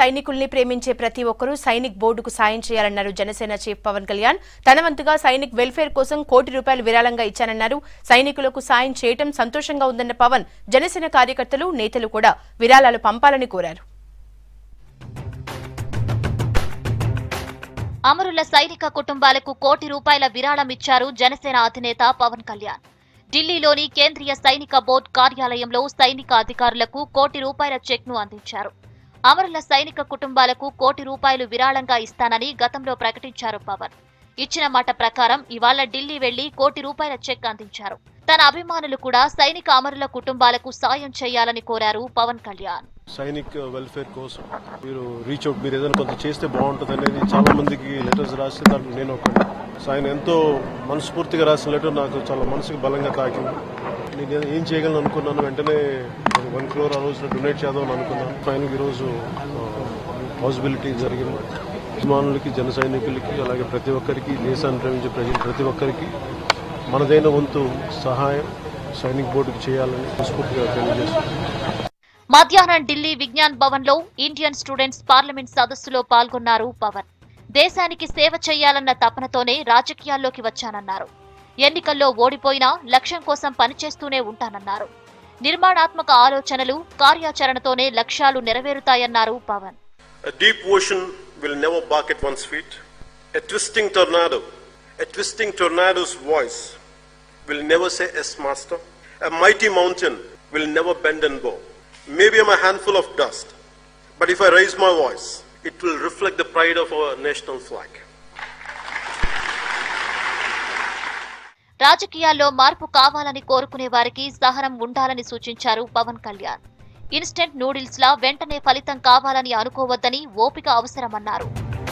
సైనికుల్ని ప్రేమించే ప్రతి ఒక్కరూ సైనిక్ బోర్డుకు సాయం చేయాలన్నారు జనసేన చీఫ్ పవన్ కళ్యాణ్. తనవంతగా సైనిక్ వెల్ఫేర్ కోసం ₹1 కోటి విరాళంగా ఇచ్చానన్నారు. సైనికులకు సాయం చేయడం సంతోషంగా ఉందన్న పవన్ జనసేన కార్యకర్తలు నేతలు కూడా విరాళాలు పంపాలని కోరారు. అమరుల సైనిక కుటుంబాలకు ₹1 కోటి విరాళం ఇచ్చారు జనసేన అధినేత పవన్ కళ్యాణ్. ఢిల్లీలోని కేంద్రీయ సైనిక బోర్డు కార్యాలయంలో సైనిక అధికారులకు ₹1 కోటి చెక్ను అందించారు. అమరుల సైనిక కుటుంబాలకు ₹1 కోటి విరాళంగా ఇస్తానని గతంలో ప్రకటించారు పవన్. ఇచ్చిన మాట ప్రకారం ఇవాళ ఢిల్లీ వెళ్లి ₹1 కోటి చెక్ అందించారు. తన అభిమానులు కూడా సైనిక అమరుల కుటుంబాలకు సాయం చేయాలని కోరారు పవన్ కళ్యాణ్. సైనిక్ వెల్ఫేర్ కోసం మీరు రీచ్ అవుట్, మీరు ఏదైనా కొంత చేస్తే బాగుంటుంది అనేది చాలా మందికి లెటర్స్ రాసి, దానికి నేను ఒక ఆయన ఎంతో మనస్ఫూర్తిగా రాసిన లెటర్ నాకు చాలా మనసుకి బలంగా తాకింది. నేను ఏం చేయగలను అనుకున్నాను, వెంటనే ₹1 కోటి ఆ రోజున డొనేట్ చేద్దామని అనుకున్నాను. ఫైనల్గా ఈరోజు పాసిబిలిటీ జరిగింది. అభిమానులకి, జన సైనికులకి, అలాగే ప్రతి ఒక్కరికి, దేశాన్ని ప్రేమించే ప్రజలు ప్రతి ఒక్కరికి మనదైన వంతు సహాయం సైనిక్ బోర్డుకి చేయాలని మనస్ఫూర్తిగా తెలియజేస్తున్నాను. మధ్యాహ్నం ఢిల్లీ విజ్ఞాన్ భవన్లో ఇండియన్ స్టూడెంట్స్ పార్లమెంట్ సదస్సులో పాల్గొన్నారు పవన్. దేశానికి సేవ చేయాలన్న తపనతోనే రాజకీయాల్లోకి వచ్చానన్నారు. ఎన్నికల్లో ఓడిపోయినా లక్ష్యం కోసం పనిచేస్తూనే ఉంటానన్నారు. నిర్మాణాత్మక ఆలోచనలు, కార్యాచరణతోనే లక్ష్యాలు నెరవేరుతాయన్నారు Pawan. A deep ocean will never bark at one's feet. A twisting tornado's voice will never say yes, master. A mighty mountain will never bend and bow. Maybe I'm a handful of dust, but if I raise my voice, it will reflect the pride of our national flag. రాజకీయాల్లో మార్పు కావాలని కోరుకునే వారికి సహనం ఉండాలని సూచించారు Pawan Kalyan. Instant noodles లా వెంటనే ఫలితం కావాలని అనుకోవద్దని ఓపిక అవసరమన్నారు.